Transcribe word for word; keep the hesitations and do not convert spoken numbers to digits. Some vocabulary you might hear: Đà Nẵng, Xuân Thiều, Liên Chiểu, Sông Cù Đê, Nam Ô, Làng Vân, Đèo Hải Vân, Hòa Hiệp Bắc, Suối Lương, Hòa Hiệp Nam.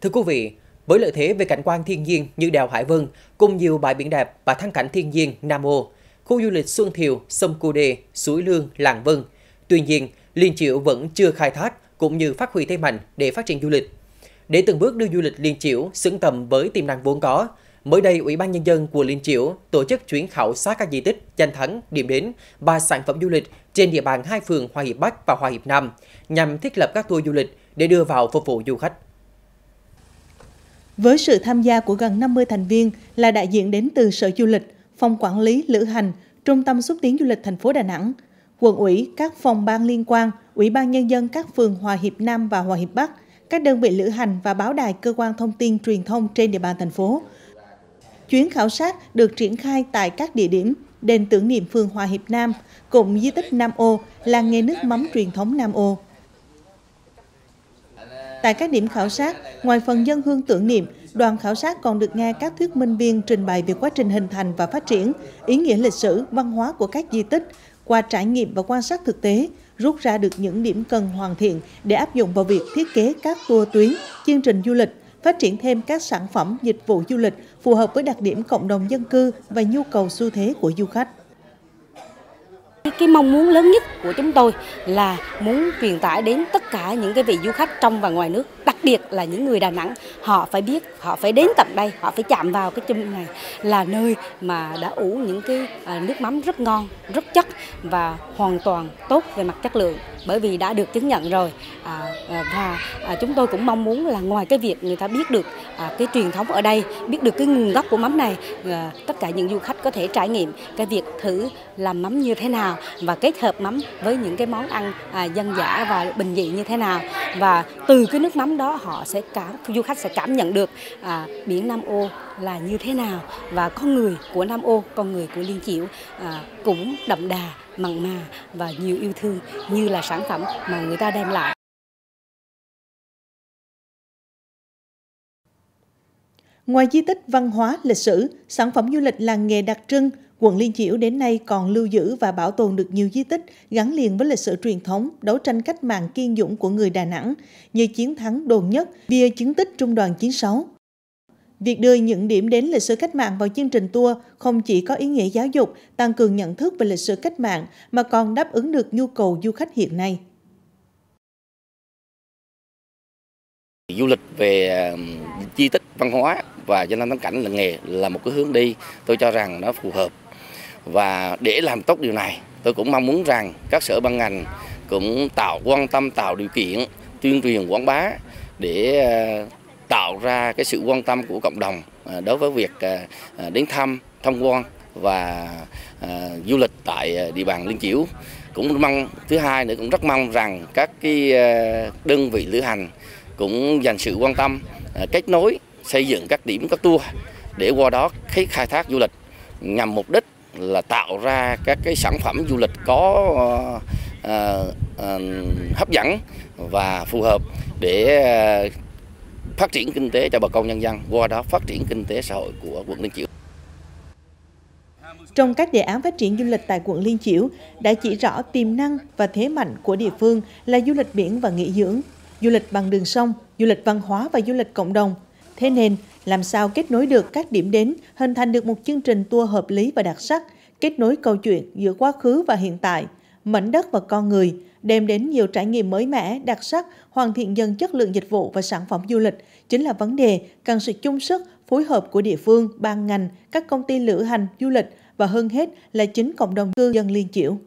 Thưa quý vị, với lợi thế về cảnh quan thiên nhiên như đèo Hải Vân, cùng nhiều bãi biển đẹp và thắng cảnh thiên nhiên Nam Ô, khu du lịch Xuân Thiều, sông Cù Đê, Suối Lương, Làng Vân. Tuy nhiên, Liên Chiểu vẫn chưa khai thác cũng như phát huy thế mạnh để phát triển du lịch. Để từng bước đưa du lịch Liên Chiểu xứng tầm với tiềm năng vốn có, mới đây Ủy ban Nhân dân của Liên Chiểu tổ chức chuyến khảo sát các di tích, danh thắng, điểm đến và sản phẩm du lịch trên địa bàn hai phường Hòa Hiệp Bắc và Hòa Hiệp Nam nhằm thiết lập các tour du lịch để đưa vào phục vụ du khách. Với sự tham gia của gần năm mươi thành viên là đại diện đến từ Sở Du lịch, Phòng Quản lý Lữ hành, Trung tâm Xúc tiến Du lịch thành phố Đà Nẵng, Quận ủy, các phòng ban liên quan, Ủy ban Nhân dân các phường Hòa Hiệp Nam và Hòa Hiệp Bắc, các đơn vị lữ hành và báo đài cơ quan thông tin truyền thông trên địa bàn thành phố. Chuyến khảo sát được triển khai tại các địa điểm đền tưởng niệm phường Hòa Hiệp Nam, cụm di tích Nam Ô, làng nghề nước mắm truyền thống Nam Ô. Tại các điểm khảo sát, ngoài phần dân hương tưởng niệm, đoàn khảo sát còn được nghe các thuyết minh viên trình bày về quá trình hình thành và phát triển, ý nghĩa lịch sử, văn hóa của các di tích, qua trải nghiệm và quan sát thực tế, rút ra được những điểm cần hoàn thiện để áp dụng vào việc thiết kế các tour tuyến, chương trình du lịch, phát triển thêm các sản phẩm, dịch vụ du lịch phù hợp với đặc điểm cộng đồng dân cư và nhu cầu xu thế của du khách. Cái mong muốn lớn nhất của chúng tôi là muốn truyền tải đến tất cả những cái vị du khách trong và ngoài nước, đặc biệt là những người Đà Nẵng, họ phải biết, họ phải đến tận đây, họ phải chạm vào cái chum này là nơi mà đã ủ những cái nước mắm rất ngon, rất chất và hoàn toàn tốt về mặt chất lượng, bởi vì đã được chứng nhận rồi. Và chúng tôi cũng mong muốn là ngoài cái việc người ta biết được cái truyền thống ở đây, biết được cái nguồn gốc của mắm này, tất cả những du khách có thể trải nghiệm cái việc thử làm mắm như thế nào và kết hợp mắm với những cái món ăn à, dân dã và bình dị như thế nào, và từ cái nước mắm đó họ sẽ cảm du khách sẽ cảm nhận được à, biển Nam Ô là như thế nào, và con người của Nam Ô, con người của Liên Chiểu à, cũng đậm đà, mặn mà và nhiều yêu thương như là sản phẩm mà người ta đem lại. Ngoài di tích văn hóa, lịch sử, sản phẩm du lịch làng nghề đặc trưng, quận Liên Chiểu đến nay còn lưu giữ và bảo tồn được nhiều di tích gắn liền với lịch sử truyền thống, đấu tranh cách mạng kiên dũng của người Đà Nẵng như chiến thắng Đồn Nhất, bia chứng tích Trung đoàn chín sáu. Việc đưa những điểm đến lịch sử cách mạng vào chương trình tour không chỉ có ý nghĩa giáo dục, tăng cường nhận thức về lịch sử cách mạng mà còn đáp ứng được nhu cầu du khách hiện nay. Du lịch về di tích văn hóa và danh lam thắng cảnh làng nghề là một cái hướng đi tôi cho rằng nó phù hợp. Và để làm tốt điều này, tôi cũng mong muốn rằng các sở ban ngành cũng tạo quan tâm, tạo điều kiện, tuyên truyền quảng bá để tạo ra cái sự quan tâm của cộng đồng đối với việc đến thăm, tham quan và du lịch tại địa bàn Liên Chiểu. Cũng mong thứ hai nữa cũng rất mong rằng các cái đơn vị lữ hành cũng dành sự quan tâm, kết nối, xây dựng các điểm, các tour để qua đó khai thác du lịch nhằm mục đích là tạo ra các cái sản phẩm du lịch có uh, uh, hấp dẫn và phù hợp để phát triển kinh tế cho bà con nhân dân, qua đó phát triển kinh tế xã hội của quận Liên Chiểu. Trong các đề án phát triển du lịch tại quận Liên Chiểu đã chỉ rõ tiềm năng và thế mạnh của địa phương là du lịch biển và nghỉ dưỡng, du lịch bằng đường sông, du lịch văn hóa và du lịch cộng đồng. Thế nên, làm sao kết nối được các điểm đến, hình thành được một chương trình tour hợp lý và đặc sắc, kết nối câu chuyện giữa quá khứ và hiện tại, mảnh đất và con người, đem đến nhiều trải nghiệm mới mẻ, đặc sắc, hoàn thiện dần chất lượng dịch vụ và sản phẩm du lịch, chính là vấn đề cần sự chung sức, phối hợp của địa phương, ban ngành, các công ty lữ hành, du lịch và hơn hết là chính cộng đồng cư dân Liên Chiểu.